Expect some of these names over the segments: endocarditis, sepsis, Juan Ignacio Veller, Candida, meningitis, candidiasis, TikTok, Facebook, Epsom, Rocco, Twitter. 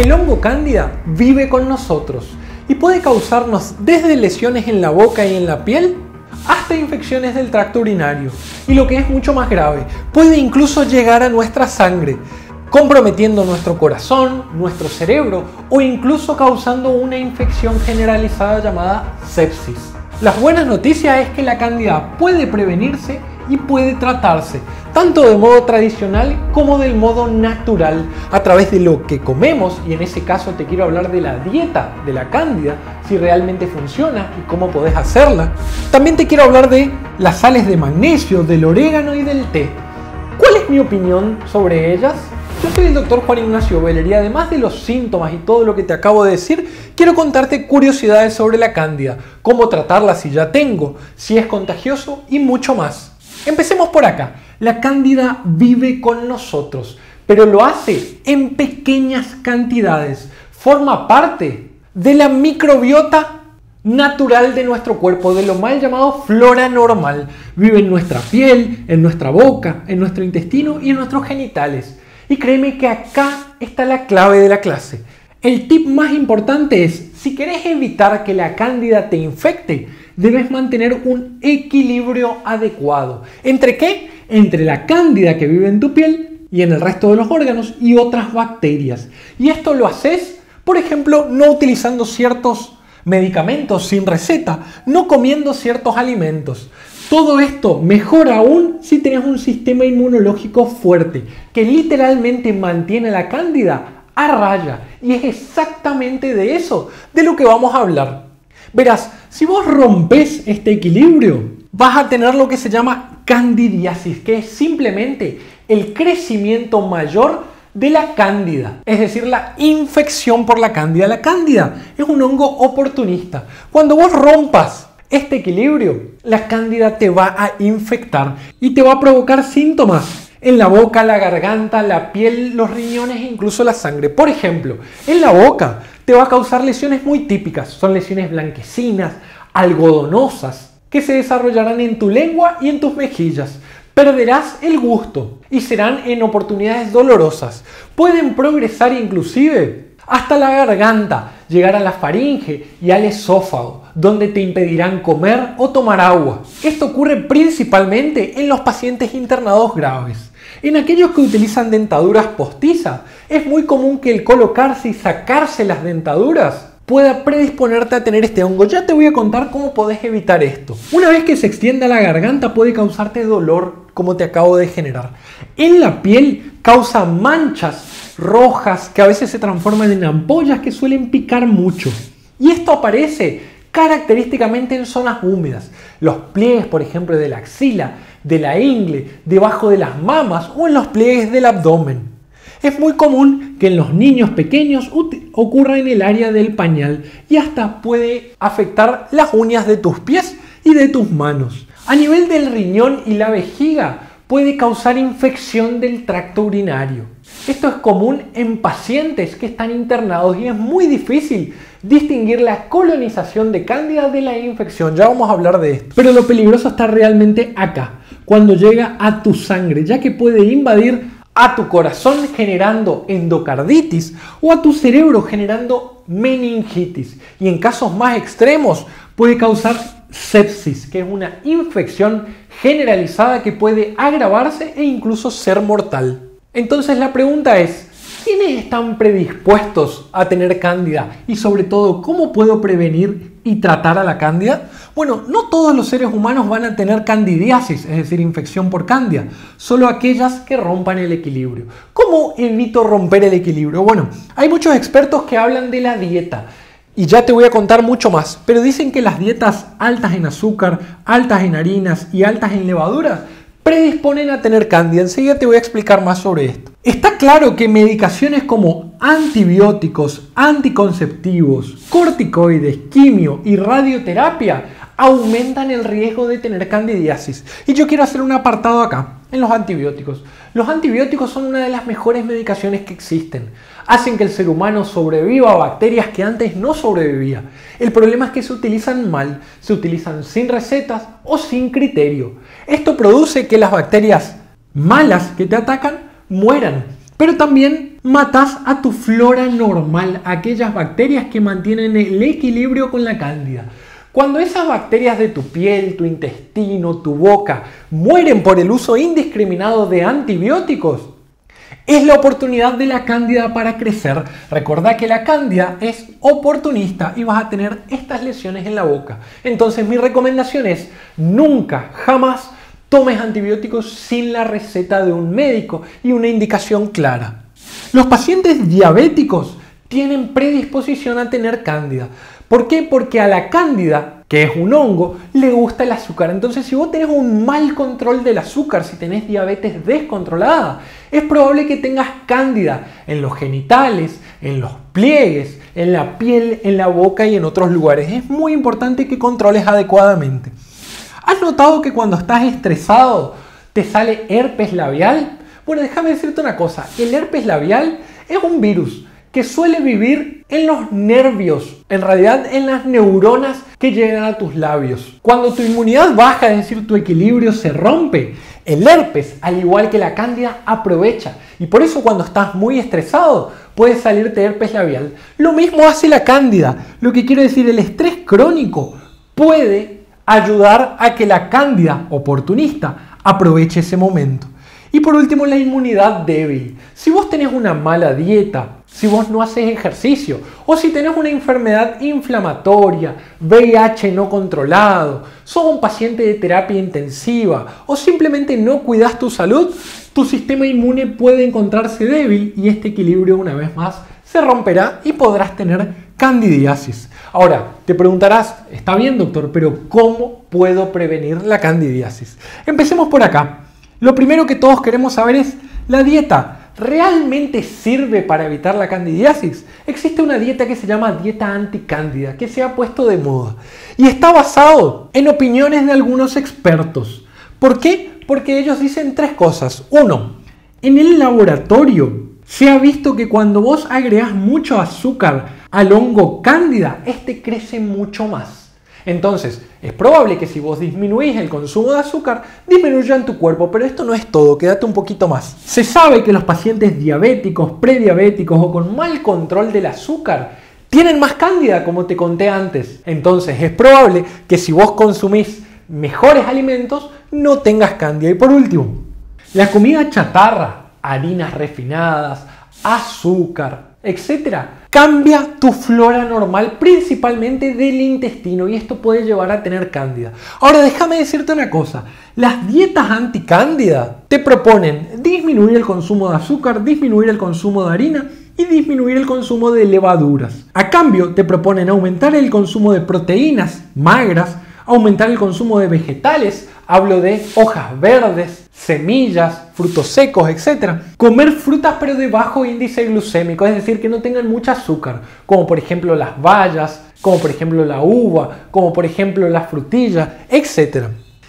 el hongo cándida vive con nosotros y puede causarnos desde lesiones en la boca y en la piel hasta infecciones del tracto urinario, y lo que es mucho más grave, puede incluso llegar a nuestra sangre, comprometiendo nuestro corazón, nuestro cerebro o incluso causando una infección generalizada llamada sepsis. Las buenas noticias es que la cándida puede prevenirse y puede tratarse, tanto de modo tradicional como del modo natural, a través de lo que comemos, y en ese caso te quiero hablar de la dieta de la cándida, si realmente funciona y cómo podés hacerla. También te quiero hablar de las sales de magnesio, del orégano y del té. ¿Cuál es mi opinión sobre ellas? Yo soy el doctor Juan Ignacio Veller y además de los síntomas y todo lo que te acabo de decir, quiero contarte curiosidades sobre la cándida, cómo tratarla si ya tengo, si es contagioso y mucho más. Empecemos por acá. La cándida vive con nosotros, pero lo hace en pequeñas cantidades. Forma parte de la microbiota natural de nuestro cuerpo, de lo mal llamado flora normal. Vive en nuestra piel, en nuestra boca, en nuestro intestino y en nuestros genitales. Y créeme que acá está la clave de la clase. El tip más importante es, si querés evitar que la cándida te infecte, debes mantener un equilibrio adecuado. ¿Entre qué? Entre la cándida que vive en tu piel y en el resto de los órganos y otras bacterias. Y esto lo haces, por ejemplo, no utilizando ciertos medicamentos sin receta, no comiendo ciertos alimentos. Todo esto mejor aún si tenés un sistema inmunológico fuerte, que literalmente mantiene a la cándida a raya. Y es exactamente de eso de lo que vamos a hablar. Verás, si vos rompes este equilibrio, vas a tener lo que se llama candidiasis, que es simplemente el crecimiento mayor de la cándida, es decir, la infección por la cándida. La cándida es un hongo oportunista. Cuando vos rompas este equilibrio, la cándida te va a infectar y te va a provocar síntomas en la boca, la garganta, la piel, los riñones e incluso la sangre. Por ejemplo, en la boca te va a causar lesiones muy típicas. Son lesiones blanquecinas, algodonosas, que se desarrollarán en tu lengua y en tus mejillas. Perderás el gusto y serán en oportunidades dolorosas. Pueden progresar inclusive hasta la garganta, llegar a la faringe y al esófago, donde te impedirán comer o tomar agua. Esto ocurre principalmente en los pacientes internados graves. En aquellos que utilizan dentaduras postizas, es muy común que el colocarse y sacarse las dentaduras pueda predisponerte a tener este hongo. Ya te voy a contar cómo podés evitar esto. Una vez que se extienda la garganta, puede causarte dolor, como te acabo de generar. En la piel causa manchas rojas que a veces se transforman en ampollas que suelen picar mucho. Y esto aparece característicamente en zonas húmedas. Los pliegues, por ejemplo, de la axila, de la ingle, debajo de las mamas o en los pliegues del abdomen. Es muy común que en los niños pequeños ocurra en el área del pañal y hasta puede afectar las uñas de tus pies y de tus manos. A nivel del riñón y la vejiga puede causar infección del tracto urinario. Esto es común en pacientes que están internados y es muy difícil distinguir la colonización de cándida de la infección. Ya vamos a hablar de esto. Pero lo peligroso está realmente acá, cuando llega a tu sangre, ya que puede invadir a tu corazón generando endocarditis o a tu cerebro generando meningitis. Y en casos más extremos puede causar sepsis, que es una infección generalizada que puede agravarse e incluso ser mortal. Entonces la pregunta es, ¿quiénes están predispuestos a tener cándida? Y sobre todo, ¿cómo puedo prevenir y tratar a la cándida? Bueno, no todos los seres humanos van a tener candidiasis, es decir, infección por cándida, solo aquellas que rompan el equilibrio. ¿Cómo evito romper el equilibrio? Bueno, hay muchos expertos que hablan de la dieta. Y ya te voy a contar mucho más, pero dicen que las dietas altas en azúcar, altas en harinas y altas en levaduras predisponen a tener cándida. Enseguida te voy a explicar más sobre esto. Está claro que medicaciones como antibióticos, anticonceptivos, corticoides, quimio y radioterapia aumentan el riesgo de tener candidiasis. Y yo quiero hacer un apartado acá, en los antibióticos. Los antibióticos son una de las mejores medicaciones que existen. Hacen que el ser humano sobreviva a bacterias que antes no sobrevivía. El problema es que se utilizan mal, se utilizan sin recetas o sin criterio. Esto produce que las bacterias malas que te atacan mueran, pero también matas a tu flora normal, aquellas bacterias que mantienen el equilibrio con la cándida. Cuando esas bacterias de tu piel, tu intestino, tu boca mueren por el uso indiscriminado de antibióticos, es la oportunidad de la cándida para crecer. Recordá que la cándida es oportunista y vas a tener estas lesiones en la boca. Entonces mi recomendación es nunca, jamás tomes antibióticos sin la receta de un médico y una indicación clara. Los pacientes diabéticos tienen predisposición a tener cándida. ¿Por qué? Porque a la cándida, que es un hongo, le gusta el azúcar. Entonces, si vos tenés un mal control del azúcar, si tenés diabetes descontrolada, es probable que tengas cándida en los genitales, en los pliegues, en la piel, en la boca y en otros lugares. Es muy importante que controles adecuadamente. ¿Has notado que cuando estás estresado te sale herpes labial? Bueno, déjame decirte una cosa. El herpes labial es un virus que suele vivir en los nervios, en realidad en las neuronas que llegan a tus labios. Cuando tu inmunidad baja, es decir, tu equilibrio se rompe, el herpes, al igual que la cándida, aprovecha. Y por eso cuando estás muy estresado puede salirte herpes labial. Lo mismo hace la cándida. Lo que quiero decir, el estrés crónico puede ayudar a que la cándida oportunista aproveche ese momento. Y por último, la inmunidad débil. Si vos tenés una mala dieta, si vos no haces ejercicio o si tenés una enfermedad inflamatoria, VIH no controlado, sos un paciente de terapia intensiva o simplemente no cuidás tu salud, tu sistema inmune puede encontrarse débil y este equilibrio una vez más se romperá y podrás tener candidiasis. Ahora, te preguntarás, está bien doctor, pero ¿cómo puedo prevenir la candidiasis? Empecemos por acá. Lo primero que todos queremos saber es la dieta. ¿Realmente sirve para evitar la candidiasis? Existe una dieta que se llama dieta anticándida, que se ha puesto de moda y está basado en opiniones de algunos expertos. ¿Por qué? Porque ellos dicen tres cosas. Uno, en el laboratorio se ha visto que cuando vos agregás mucho azúcar al hongo cándida, este crece mucho más. Entonces, es probable que si vos disminuís el consumo de azúcar, disminuya en tu cuerpo, pero esto no es todo, quédate un poquito más. Se sabe que los pacientes diabéticos, prediabéticos o con mal control del azúcar tienen más cándida, como te conté antes. Entonces, es probable que si vos consumís mejores alimentos, no tengas cándida. Y por último, la comida chatarra, harinas refinadas, azúcar, etcétera, cambia tu flora normal, principalmente del intestino, y esto puede llevar a tener cándida. Ahora déjame decirte una cosa, las dietas anticándida te proponen disminuir el consumo de azúcar, disminuir el consumo de harina y disminuir el consumo de levaduras. A cambio te proponen aumentar el consumo de proteínas magras, aumentar el consumo de vegetales, hablo de hojas verdes, semillas, frutos secos, etc. Comer frutas pero de bajo índice glucémico, es decir, que no tengan mucho azúcar, como por ejemplo las bayas, como por ejemplo la uva, como por ejemplo las frutillas, etc.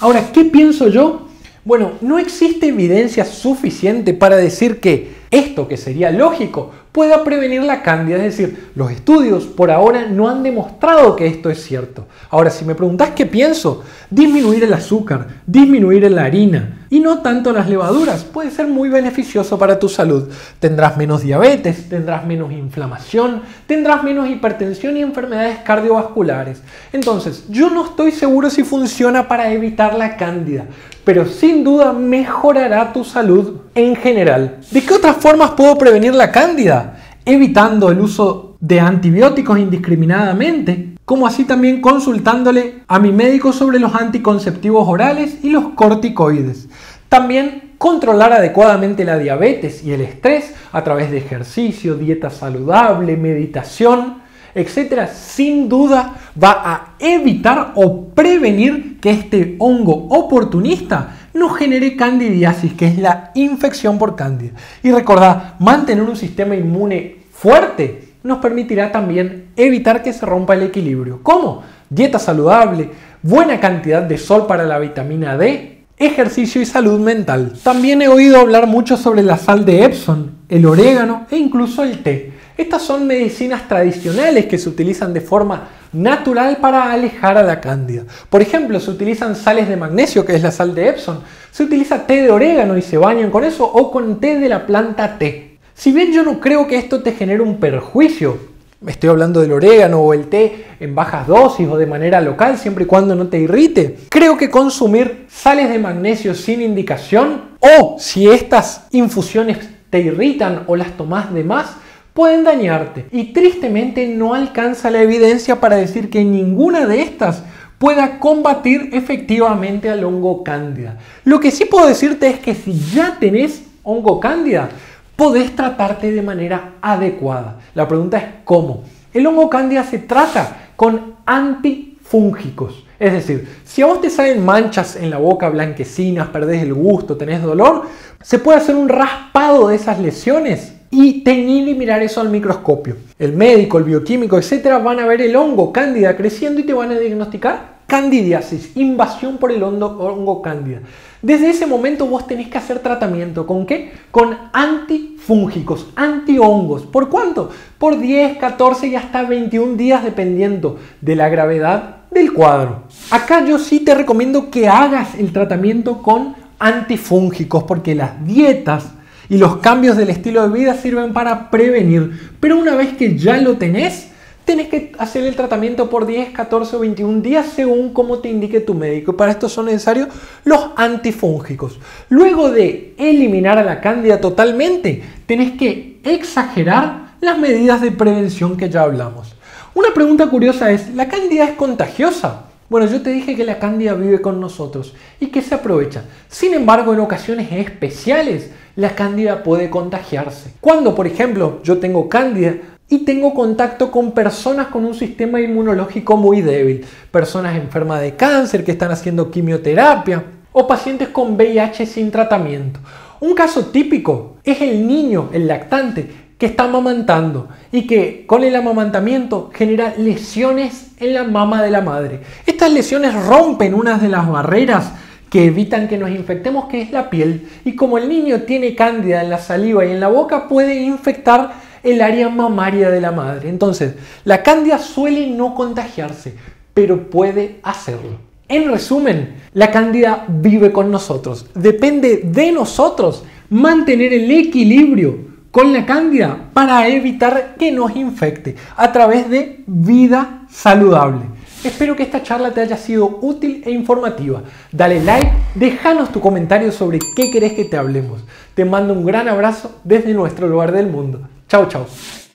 Ahora, ¿qué pienso yo? Bueno, no existe evidencia suficiente para decir que esto, que sería lógico, pueda prevenir la cándida. Es decir, los estudios por ahora no han demostrado que esto es cierto. Ahora, si me preguntás qué pienso, disminuir el azúcar, disminuir la harina y no tanto las levaduras puede ser muy beneficioso para tu salud. Tendrás menos diabetes, tendrás menos inflamación, tendrás menos hipertensión y enfermedades cardiovasculares. Entonces, yo no estoy seguro si funciona para evitar la cándida, pero sin duda mejorará tu salud en general. ¿De qué otras formas puedo prevenir la cándida? Evitando el uso de antibióticos indiscriminadamente, como así también consultándole a mi médico sobre los anticonceptivos orales y los corticoides. También controlar adecuadamente la diabetes y el estrés a través de ejercicio, dieta saludable, meditación, etcétera, sin duda va a evitar o prevenir que este hongo oportunista no genere candidiasis, que es la infección por cándida. Y recordá, mantener un sistema inmune fuerte nos permitirá también evitar que se rompa el equilibrio. ¿Cómo? Dieta saludable, buena cantidad de sol para la vitamina D, ejercicio y salud mental. También he oído hablar mucho sobre la sal de Epsom, el orégano e incluso el té. Estas son medicinas tradicionales que se utilizan de forma natural para alejar a la cándida. Por ejemplo, se utilizan sales de magnesio, que es la sal de Epsom, se utiliza té de orégano y se bañan con eso o con té de la planta té. Si bien yo no creo que esto te genere un perjuicio, estoy hablando del orégano o el té en bajas dosis o de manera local, siempre y cuando no te irrite, creo que consumir sales de magnesio sin indicación o si estas infusiones te irritan o las tomás de más, pueden dañarte. Y tristemente no alcanza la evidencia para decir que ninguna de estas pueda combatir efectivamente al hongo cándida. Lo que sí puedo decirte es que si ya tenés hongo cándida, podés tratarte de manera adecuada. La pregunta es ¿cómo? El hongo cándida se trata con antifúngicos. Es decir, si a vos te salen manchas en la boca blanquecinas, perdés el gusto, tenés dolor, se puede hacer un raspado de esas lesiones y tener y mirar eso al microscopio. El médico, el bioquímico, etcétera, van a ver el hongo cándida creciendo y te van a diagnosticar candidiasis, invasión por el hongo cándida. Desde ese momento vos tenés que hacer tratamiento. ¿Con qué? Con antifúngicos, antihongos. ¿Por cuánto? Por 10, 14 y hasta 21 días dependiendo de la gravedad del cuadro. Acá yo sí te recomiendo que hagas el tratamiento con antifúngicos porque las dietas y los cambios del estilo de vida sirven para prevenir. Pero una vez que ya lo tenés, tenés que hacer el tratamiento por 10, 14 o 21 días según como te indique tu médico. Para esto son necesarios los antifúngicos. Luego de eliminar a la cándida totalmente, tenés que exagerar las medidas de prevención que ya hablamos. Una pregunta curiosa es, ¿la cándida es contagiosa? Bueno, yo te dije que la cándida vive con nosotros y que se aprovecha. Sin embargo, en ocasiones especiales, la cándida puede contagiarse. Cuando, por ejemplo, yo tengo cándida, y tengo contacto con personas con un sistema inmunológico muy débil, personas enfermas de cáncer que están haciendo quimioterapia o pacientes con VIH sin tratamiento. Un caso típico es el niño, el lactante, que está amamantando y que con el amamantamiento genera lesiones en la mama de la madre. Estas lesiones rompen una de las barreras que evitan que nos infectemos, que es la piel. Y como el niño tiene cándida en la saliva y en la boca, puede infectar el área mamaria de la madre. Entonces, la cándida suele no contagiarse, pero puede hacerlo. En resumen, la cándida vive con nosotros. Depende de nosotros mantener el equilibrio con la cándida para evitar que nos infecte a través de vida saludable. Espero que esta charla te haya sido útil e informativa. Dale like, déjanos tu comentario sobre qué querés que te hablemos. Te mando un gran abrazo desde nuestro lugar del mundo. Chau, chau.